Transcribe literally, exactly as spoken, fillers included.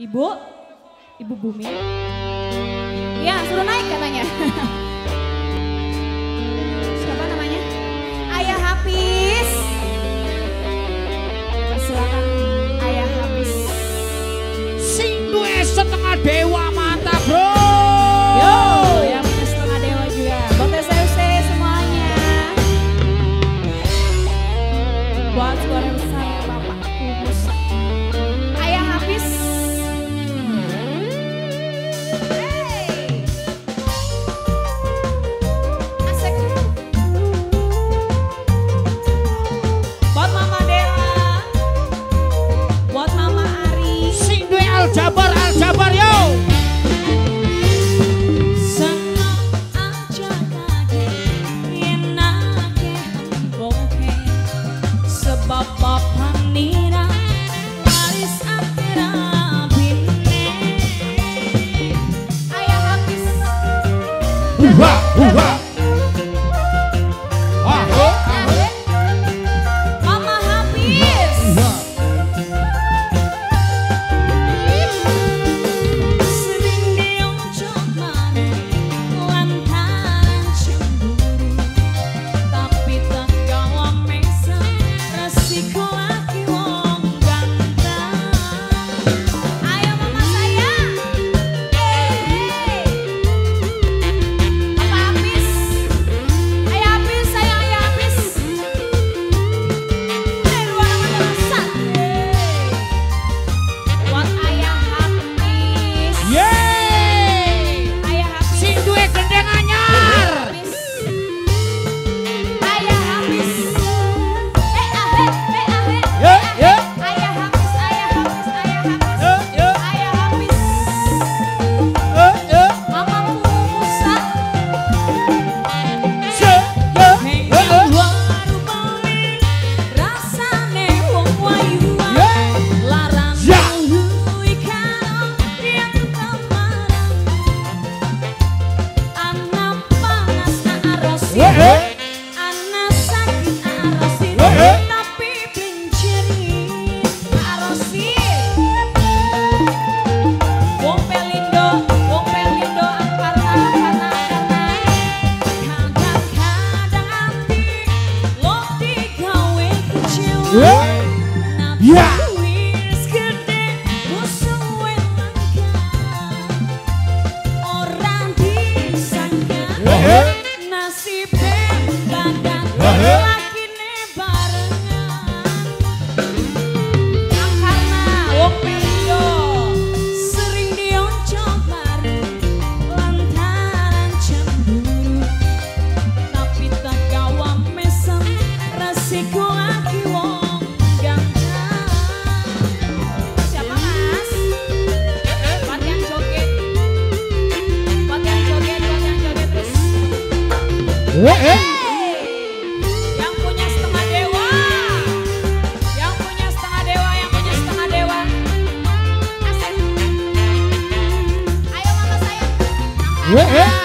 Ibu, Ibu Bumi. Ya, suruh naik katanya. Siapa namanya? Ayah Hafiz. Silakan Ayah Hafiz. Sing duwe setengah dewa mata, bro. Yo, yang punya setengah dewa juga. Bang T S U C semuanya. Buat suara besar Bapakku Musa. Ayah Hafiz. Jabar Al Jabar yo. Sama aja kaget enake bongke sebab papanira aris akira bine. Ayah habis. Uha uha. What?